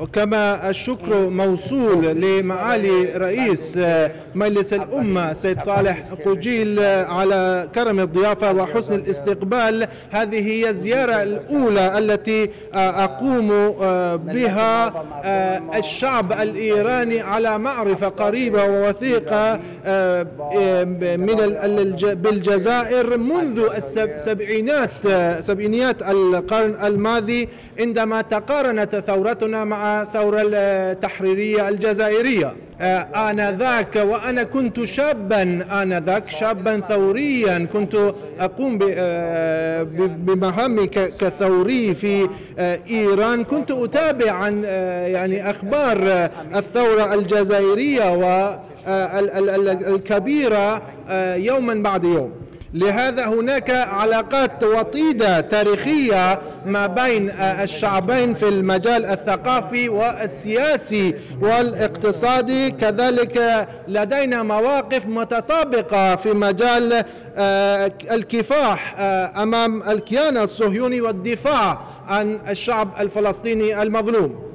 وكما الشكر موصول لمعالي رئيس مجلس الأمة سيد صالح قوجيل على كرم الضيافة وحسن الاستقبال. هذه هي الزيارة الأولى التي أقوم بها الشعب الإيراني على معرفة قريبة ووثيقة بالجزائر منذ سبعينيات القرن الماضي، عندما تقارنت ثورتنا مع الثورة التحريرية الجزائرية آنذاك. وأنا كنت شابا آنذاك، شابا ثوريا، كنت أقوم بمهامي كثوري في إيران، كنت أتابع عن يعني أخبار الثورة الجزائرية والكبيرة يوما بعد يوم. لهذا هناك علاقات وطيدة تاريخية ما بين الشعبين في المجال الثقافي والسياسي والاقتصادي. كذلك لدينا مواقف متطابقة في مجال الكفاح أمام الكيان الصهيوني والدفاع عن الشعب الفلسطيني المظلوم.